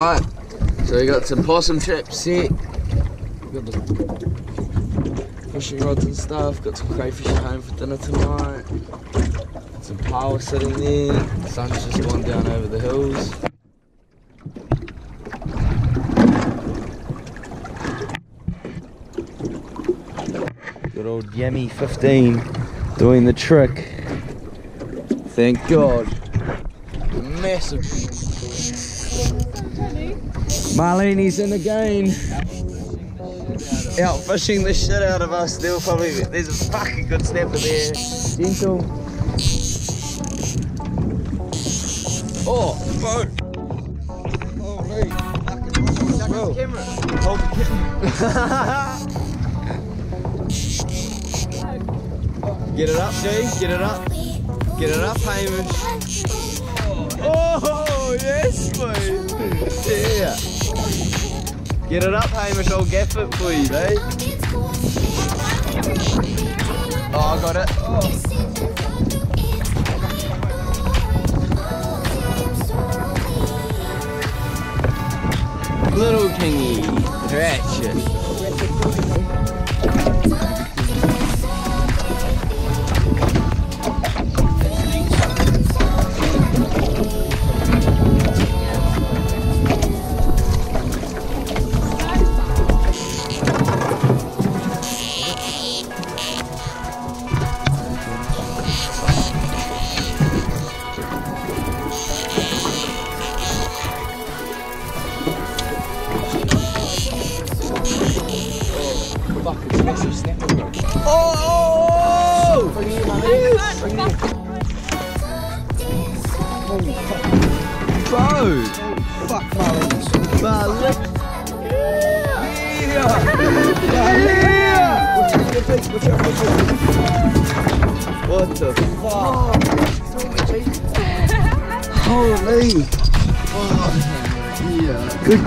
Right, so we got some possum traps set, got the fishing rods and stuff, got some crayfish at home for dinner tonight, got some power sitting there, the sun's just gone down over the hills. Good old Yami 15 doing the trick, thank God. Massive. Marlene's in again, out fishing the shit out of us. They'll probably, there's a fucking good snapper there. Gentle. Oh, boat. Oh, mate. Hold the camera. Hold the camera. Get it up, G. Get it up. Get it up, Hamish. Oh, yes, mate. Yeah. Get it up, Hamish, I'll gaff it for you, eh? Oh, I got it. Oh. Little kingy, Oh! Bring it in, my man. Bring it in. Holy fuck. Bro! Holy fuck, Marlene. Yeah! What the fuck? Holy! Oh, yeah. Good.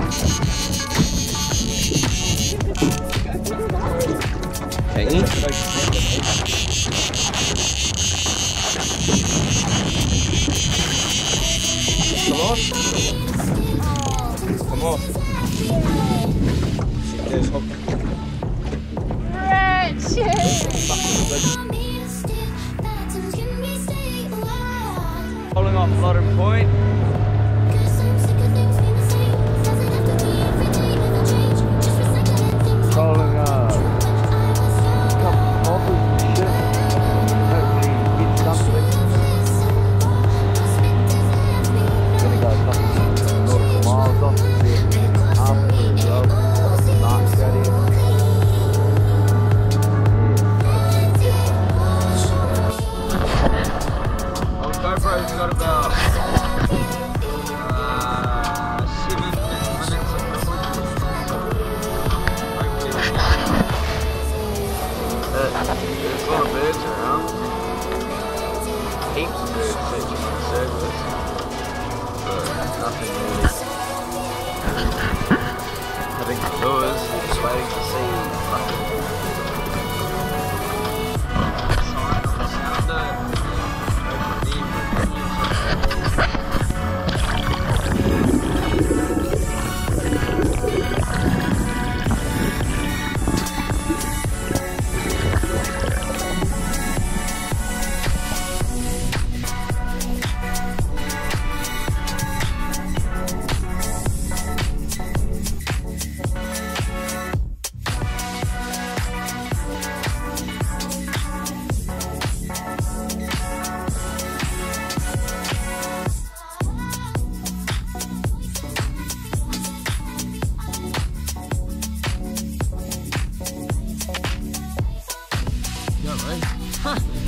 Come on. Pulling off Lottin Point.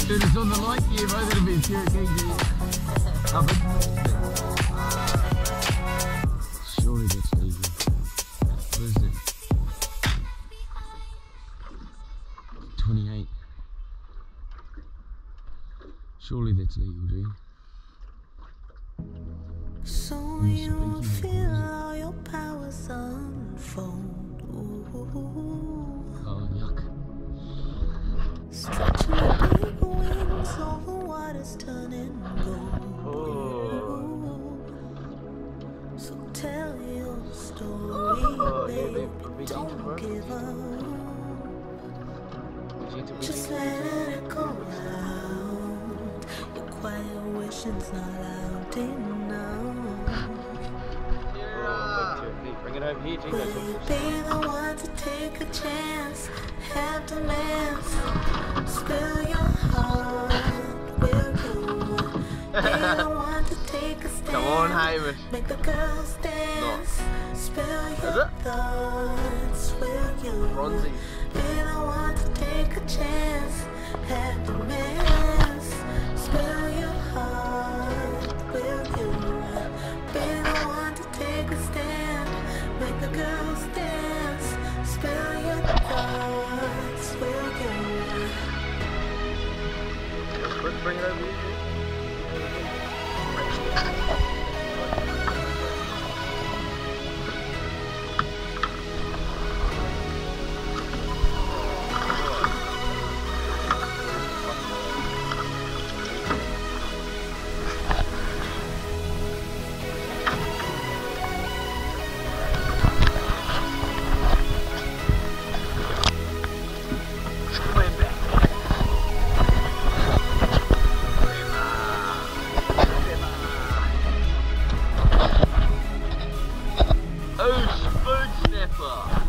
Dude, it's on the light gear, bro. That'd be a serious gear. Surely that's easy. What is it? 28. Surely that's legal, dude. So you don't feel all your powers unfold. Ooh. Oh, yuck. Stretching. Over water's turning gold. Oh. So tell you. story, baby, don't give up. Just let it go out. Your quiet wishing's not out enough. Baby, the one to take a chance, have to dance, spill your heart, will you? Be the one to take a stand, make the girls dance, spill your thoughts, will you? Be the one to take a chance, have to dance, spill your heart, will you? Be the one to take a stand. Make the girls dance, spill your thoughts, will you? Bring it over here. Oh, food snapper!